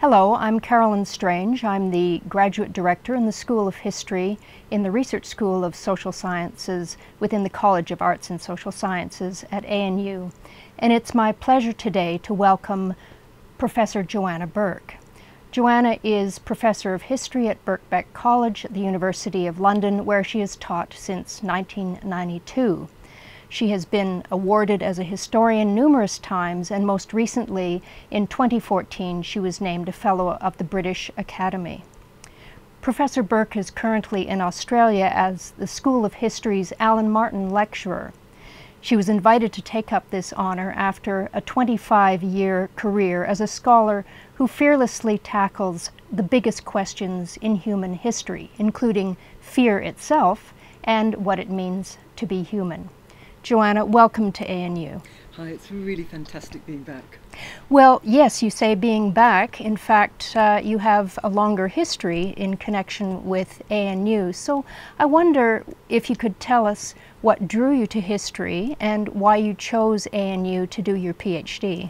Hello, I'm Carolyn Strange. I'm the Graduate Director in the School of History in the Research School of Social Sciences within the College of Arts and Social Sciences at ANU. And it's my pleasure today to welcome Professor Joanna Bourke. Joanna is Professor of History at Birkbeck College at the University of London, where she has taught since 1992. She has been awarded as a historian numerous times, and most recently, in 2014, she was named a Fellow of the British Academy. Professor Bourke is currently in Australia as the School of History's Alan Martin Lecturer. She was invited to take up this honor after a 25-year career as a scholar who fearlessly tackles the biggest questions in human history, including fear itself and what it means to be human. Joanna, welcome to ANU. Hi, it's really fantastic being back. Well, yes, you say being back. In fact, you have a longer history in connection with ANU. So I wonder if you could tell us what drew you to history and why you chose ANU to do your PhD.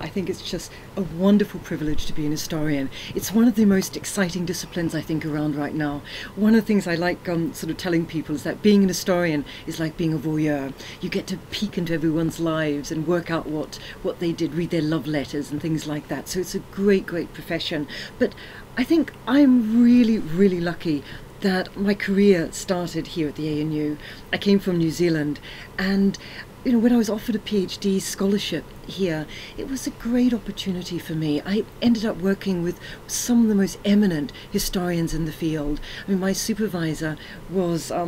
I think it's just a wonderful privilege to be an historian. It's one of the most exciting disciplines I think around right now. One of the things I like sort of telling people is that being an historian is like being a voyeur. You get to peek into everyone's lives and work out what they did, read their love letters and things like that. So it's a great, great profession. But I think I'm really, really lucky that my career started here at the ANU. I came from New Zealand, and you know, when I was offered a PhD scholarship here, it was a great opportunity for me. I ended up working with some of the most eminent historians in the field. I mean, my supervisor was a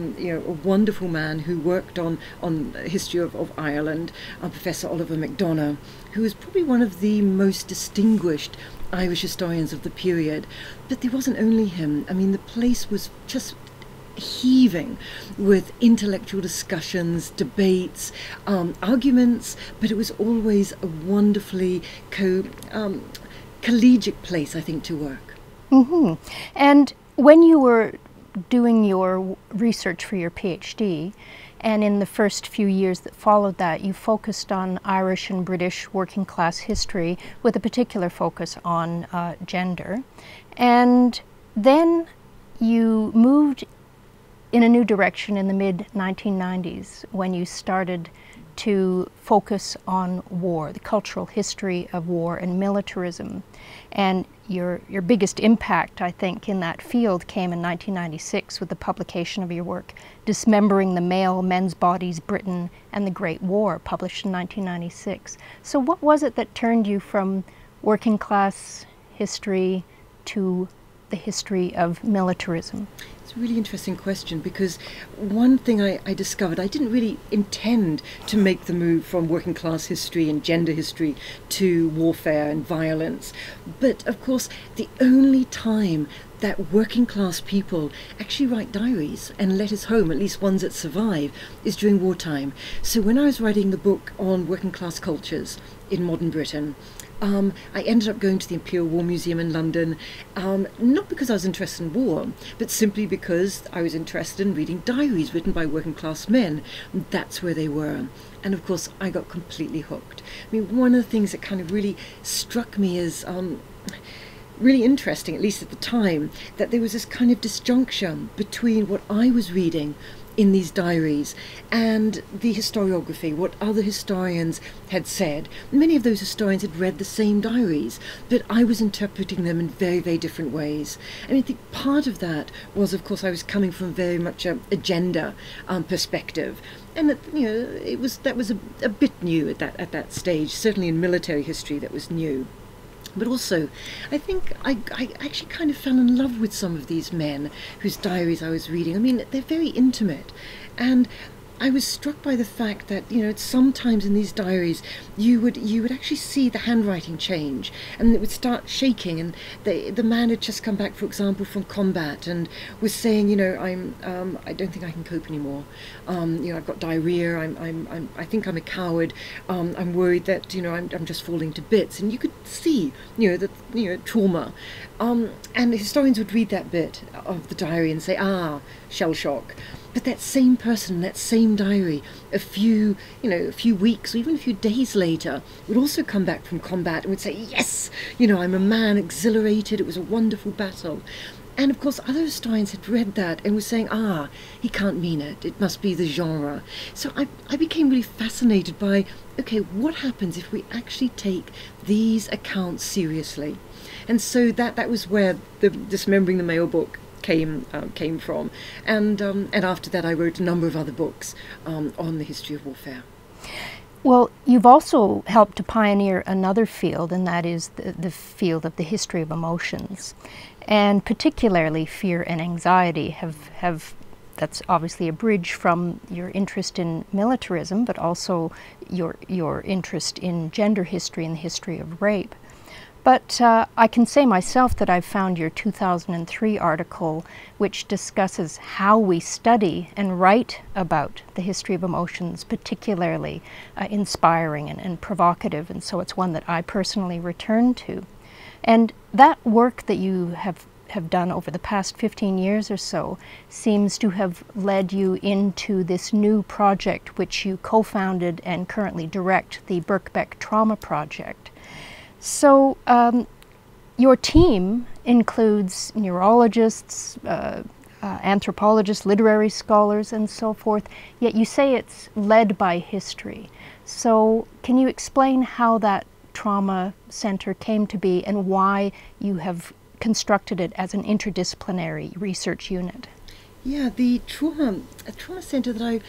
wonderful man who worked on the history of Ireland, Professor Oliver MacDonagh, who is probably one of the most distinguished Irish historians of the period. But there wasn't only him. I mean, the place was just heaving with intellectual discussions, debates, arguments, but it was always a wonderfully collegiate place, I think, to work. Mm-hmm. And when you were doing your research for your PhD, and in the first few years that followed that, you focused on Irish and British working class history with a particular focus on gender. And then you moved in a new direction in the mid-1990s when you started to focus on war, the cultural history of war and militarism. And your biggest impact, I think, in that field came in 1996 with the publication of your work, Dismembering the Male, Men's Bodies, Britain and the Great War, published in 1996. So what was it that turned you from working class history to the history of militarism? It's a really interesting question, because one thing I discovered, I didn't really intend to make the move from working class history and gender history to warfare and violence. But of course, the only time that working class people actually write diaries and letters home, at least ones that survive, is during wartime. So when I was writing the book on working class cultures in modern Britain, I ended up going to the Imperial War Museum in London, not because I was interested in war, but simply because I was interested in reading diaries written by working class men. That's where they were. And of course, I got completely hooked. I mean, one of the things that kind of really struck me as really interesting, at least at the time, that there was this kind of disjunction between what I was reading in these diaries and the historiography, what other historians had said. Many of those historians had read the same diaries, but I was interpreting them in very, very different ways. And I think part of that was, of course, I was coming from very much a gender perspective. And that, you know, that was a bit new at that stage, certainly in military history that was new. But also, I think I actually kind of fell in love with some of these men whose diaries I was reading. I mean, they're very intimate. And I was struck by the fact that, you know, sometimes in these diaries you would actually see the handwriting change, and it would start shaking, and the man had just come back, for example, from combat and was saying, you know, I don't think I can cope anymore. You know, I've got diarrhea. I think I'm a coward. I'm worried that, you know, I'm just falling to bits. And you could see, you know, the trauma. And historians would read that bit of the diary and say, ah, shell shock. But that same person, that same diary, a few weeks or even a few days later, would also come back from combat and would say, yes, you know, I'm a man, exhilarated, it was a wonderful battle. And of course other historians had read that and were saying, ah, he can't mean it, it must be the genre. So I became really fascinated by, okay, what happens if we actually take these accounts seriously? And so that was where the Dismembering the Male book came from. And after that I wrote a number of other books on the history of warfare. Well, you've also helped to pioneer another field, and that is the field of the history of emotions. And particularly fear and anxiety have that's obviously a bridge from your interest in militarism, but also your interest in gender history and the history of rape. But I can say myself that I've found your 2003 article, which discusses how we study and write about the history of emotions, particularly inspiring and provocative, and so it's one that I personally return to. And that work that you have done over the past 15 years or so seems to have led you into this new project which you co-founded and currently direct, the Birkbeck Trauma Project. So your team includes neurologists, anthropologists, literary scholars, and so forth, yet you say it's led by history. So can you explain how that trauma center came to be and why you have constructed it as an interdisciplinary research unit? Yeah, the trauma center that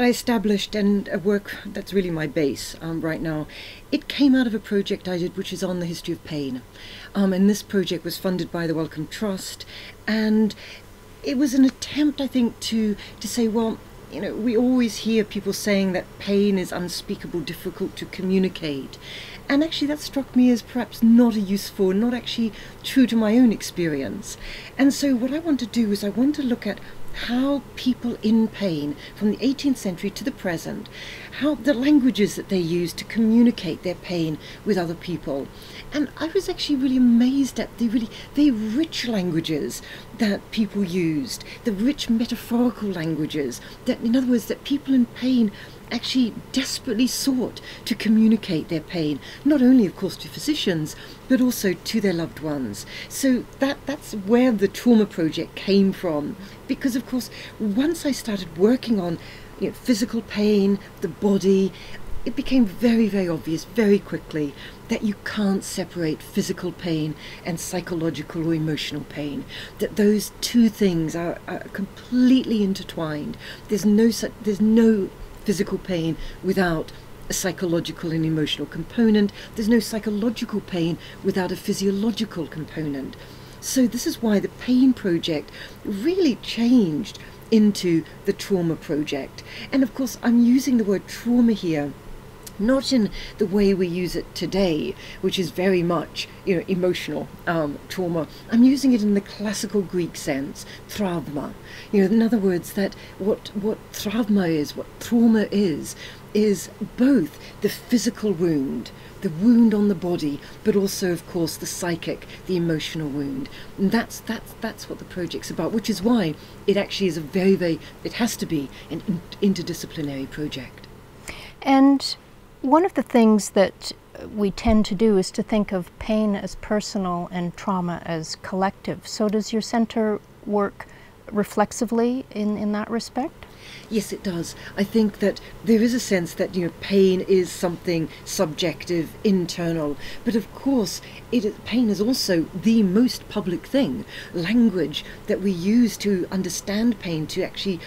I established, and a work that's really my base right now, it came out of a project I did which is on the history of pain. And this project was funded by the Wellcome Trust, and it was an attempt, I think, to say, well, you know, we always hear people saying that pain is unspeakable, difficult to communicate. And actually that struck me as perhaps not a useful, not actually true to my own experience. And so what I want to do is I want to look at how people in pain from the 18th century to the present, how the languages that they use to communicate their pain with other people. And I was actually really amazed at the rich languages that people used, the rich metaphorical languages, that, in other words, that people in pain actually desperately sought to communicate their pain, not only of course to physicians, but also to their loved ones. So that's where the trauma project came from, because of course once I started working on, you know, physical pain, the body, it became very, very obvious very quickly that you can't separate physical pain and psychological or emotional pain, that those two things are completely intertwined. There's no physical pain without a psychological and emotional component. There's no psychological pain without a physiological component. So this is why the Pain Project really changed into the Trauma Project. And of course I'm using the word trauma here not in the way we use it today, which is very much, you know, emotional trauma. I'm using it in the classical Greek sense, travma. You know, in other words, that what travma is, what trauma is both the physical wound, the wound on the body, but also, of course, the psychic, the emotional wound. And that's what the project's about, which is why it actually is a very, very, it has to be an interdisciplinary project. And one of the things that we tend to do is to think of pain as personal and trauma as collective. So does your center work reflexively in that respect? Yes, it does. I think that there is a sense that, you know, pain is something subjective, internal, but of course pain is also the most public thing. Language that we use to understand pain, to actually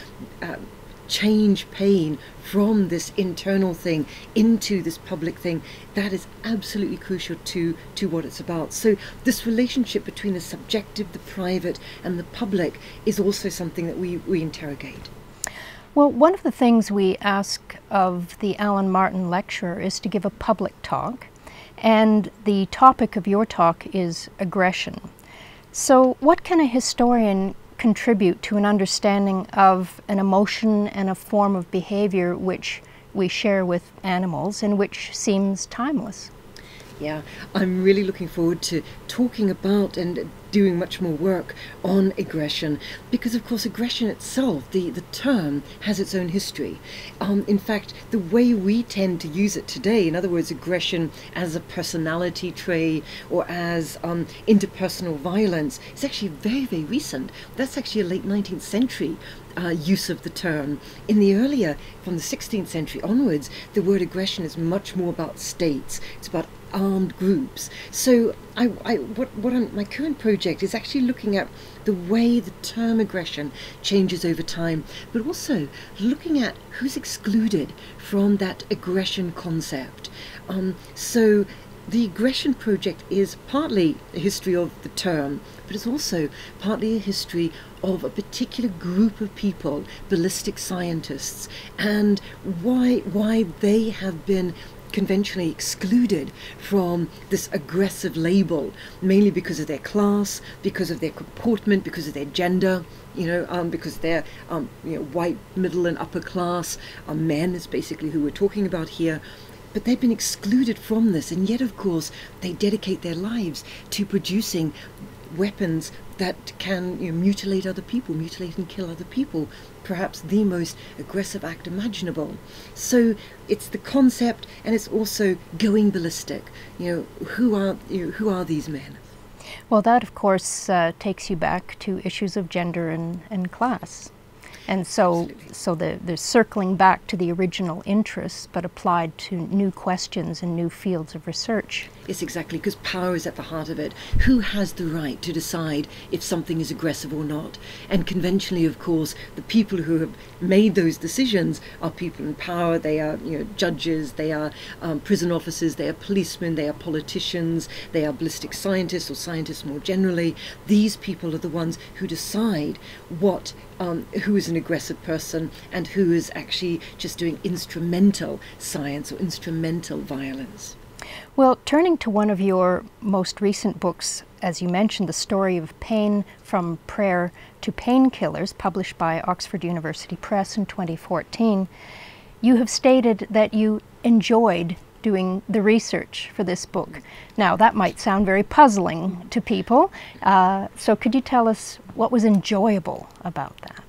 change pain from this internal thing into this public thing, that is absolutely crucial to what it's about. So this relationship between the subjective, the private, and the public is also something that we interrogate. Well, one of the things we ask of the Alan Martin Lecturer is to give a public talk, and the topic of your talk is aggression. So what can a historian contribute to an understanding of an emotion and a form of behavior which we share with animals and which seems timeless? Yeah, I'm really looking forward to talking about and doing much more work on aggression, because of course aggression itself, the term, has its own history. In fact, the way we tend to use it today, in other words aggression as a personality trait or as interpersonal violence, is actually very, very recent. That's actually a late 19th century use of the term. In the earlier, from the 16th century onwards, the word aggression is much more about states, it's about armed groups. So my current project is actually looking at the way the term aggression changes over time, but also looking at who's excluded from that aggression concept. So the aggression project is partly a history of the term, but it's also partly a history of a particular group of people, ballistic scientists, and why they have been conventionally excluded from this aggressive label, mainly because of their class, because of their comportment, because of their gender, you know, because they're white, middle and upper class men is basically who we're talking about here. But they've been excluded from this, and yet of course they dedicate their lives to producing weapons that can mutilate other people, mutilate and kill other people, perhaps the most aggressive act imaginable. So it's the concept, and it's also going ballistic. Who are these men? Well, that of course takes you back to issues of gender and class, and so absolutely. So they're circling back to the original interests, but applied to new questions and new fields of research. Yes, exactly, because power is at the heart of it. Who has the right to decide if something is aggressive or not? And conventionally, of course, the people who have made those decisions are people in power. They are judges, they are prison officers, they are policemen, they are politicians, they are ballistic scientists or scientists more generally. These people are the ones who decide what who is an aggressive person and who is actually just doing instrumental science or instrumental violence. Well, turning to one of your most recent books, as you mentioned, The Story of Pain from Prayer to Painkillers, published by Oxford University Press in 2014, you have stated that you enjoyed doing the research for this book. Now, that might sound very puzzling to people, so could you tell us what was enjoyable about that?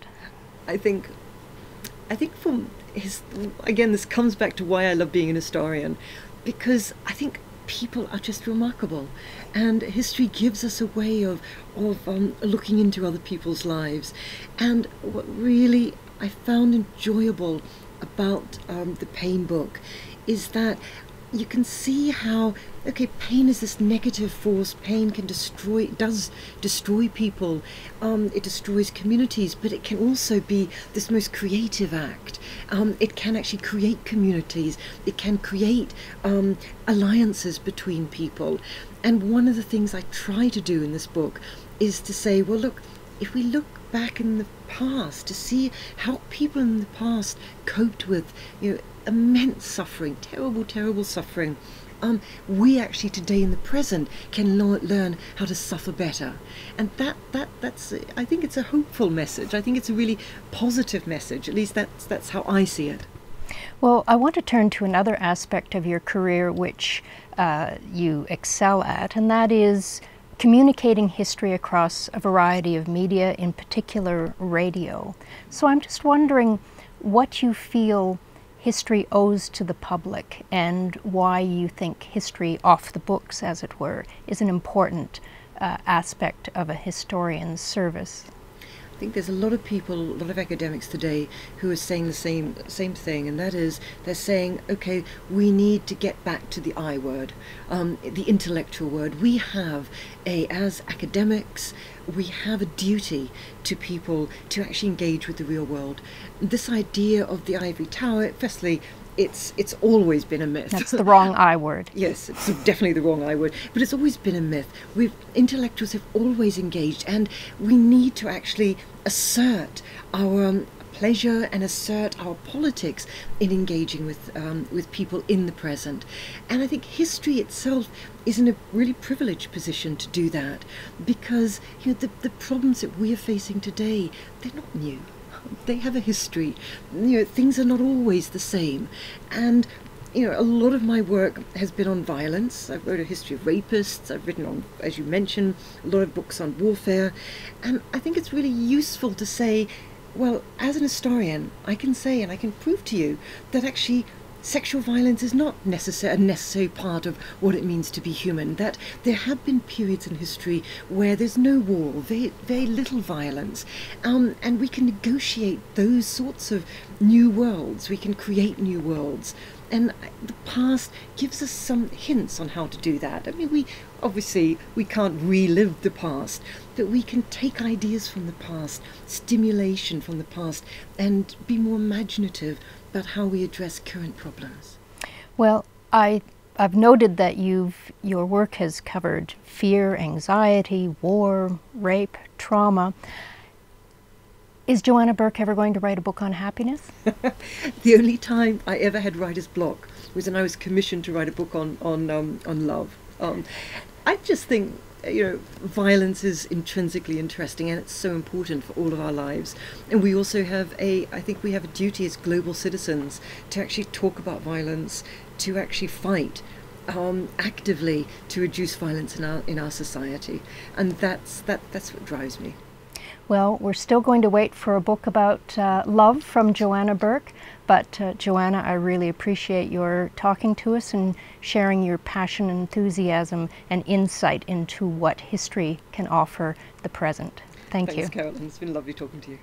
I think again, this comes back to why I love being an historian, because I think people are just remarkable, and history gives us a way of looking into other people's lives. And what really I found enjoyable about the Pain book is that you can see how, okay, pain is this negative force. Pain can destroy, does destroy people. It destroys communities, but it can also be this most creative act. It can actually create communities. It can create alliances between people. And one of the things I try to do in this book is to say, well, look, if we look back in the past to see how people in the past coped with, immense suffering, terrible, terrible suffering, we actually today in the present can learn how to suffer better. And that's I think it's a hopeful message. I think it's a really positive message. At least that's how I see it. Well, I want to turn to another aspect of your career which you excel at, and that is communicating history across a variety of media, in particular radio. So I'm just wondering what you feel history owes to the public, and why you think history off the books, as it were, is an important aspect of a historian's service. I think there's a lot of people, a lot of academics today who are saying the same thing, and that is, they're saying, okay, we need to get back to the I word, the intellectual word. We have as academics, we have a duty to people to actually engage with the real world. This idea of the ivory tower, firstly, it's always been a myth. That's the wrong I word. Yes, it's definitely the wrong I word, but it's always been a myth. Intellectuals have always engaged, and we need to actually assert our pleasure and assert our politics in engaging with people in the present. And I think history itself is in a really privileged position to do that, because the problems that we are facing today, they're not new. They have a history. Things are not always the same, and you know, a lot of my work has been on violence. I've wrote a history of rapists. I've written on, as you mentioned, a lot of books on warfare. And I think it's really useful to say, well, as an historian, I can say and I can prove to you that actually sexual violence is not a necessary part of what it means to be human, that there have been periods in history where there's no war, very little violence, and we can negotiate those sorts of new worlds, we can create new worlds. And the past gives us some hints on how to do that. I mean, we can't relive the past, but we can take ideas from the past, stimulation from the past, and be more imaginative about how we address current problems. Well, I've noted that your work has covered fear, anxiety, war, rape, trauma. Is Joanna Bourke ever going to write a book on happiness? The only time I ever had writer's block was when I was commissioned to write a book on love. I just think, you know, violence is intrinsically interesting, and it's so important for all of our lives. And we also have I think we have a duty as global citizens to actually talk about violence, to actually fight actively to reduce violence in our society. And that's what drives me. Well, we're still going to wait for a book about love from Joanna Bourke, but Joanna, I really appreciate your talking to us and sharing your passion, enthusiasm, and insight into what history can offer the present. Thanks, Carolyn. It's been lovely talking to you.